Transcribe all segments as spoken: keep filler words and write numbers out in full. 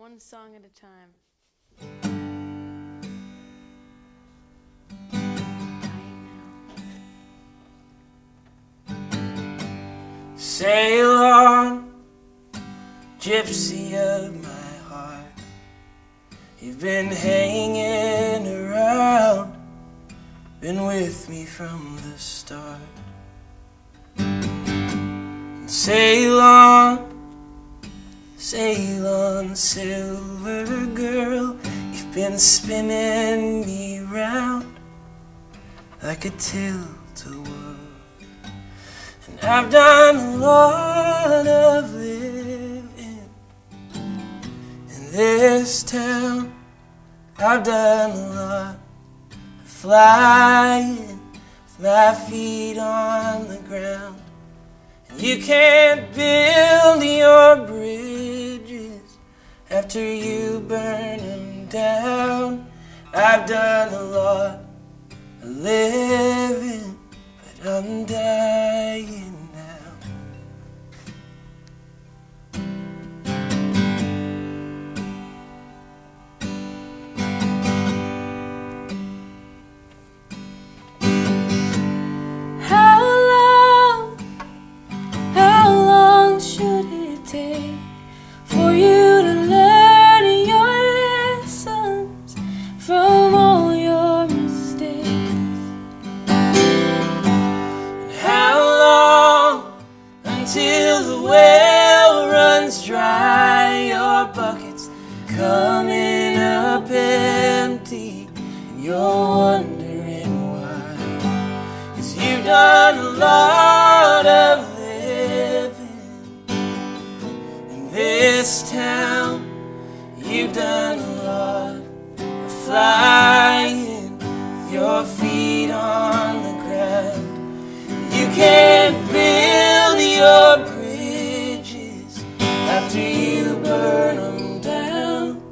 one song at a time. Sail on, gypsy of my heart. You've been hanging around, been with me from the start. Sail on, sail on, silver girl. You've been spinning me round like a tilt-a-whirl. And I've done a lot of living in this town. I've done a lot of flying with my feet on the ground. And you can't build your bridges after you burn them down. I've done a lot of living, but I'm dying now. How long, how long should it take for you to learn your lessons from all your mistakes? Till the well runs dry, your bucket's coming up empty, and you're wondering why. 'Cause you've done a lot of living in this town. You've done a lot of flying with your feet on the ground. You can't your bridges after you burn them down.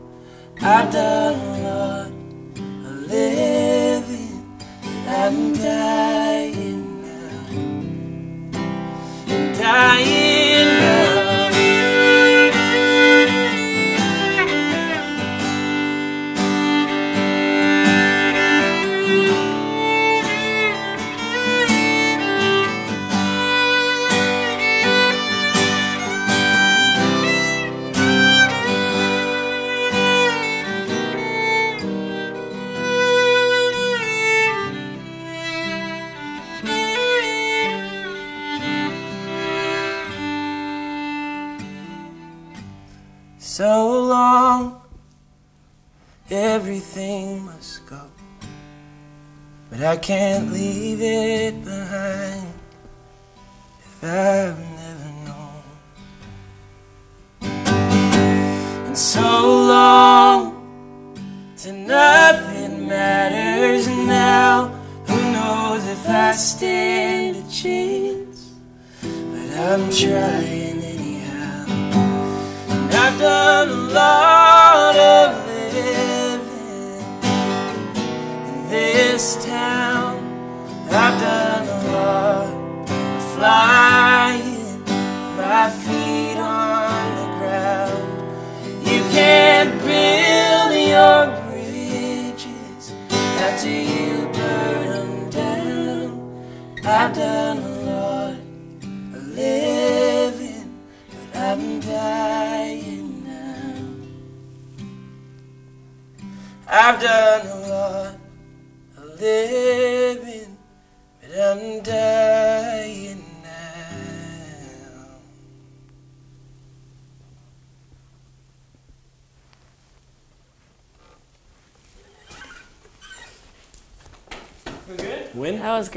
I've done a lot of living, I'm dying now, I'm dying so long. Everything must go, but I can't leave it behind if I've never known. And so long till nothing matters now. Who knows if I stand a chance, but I'm trying. I've done a lot of living in this town. I've done a lot of flying, my feet on the ground. You can't build your bridges after you burn them down. I've done a lot of living, but I'm dying. I've done a lot of living, but I'm dying now. We're good? Win? That was great.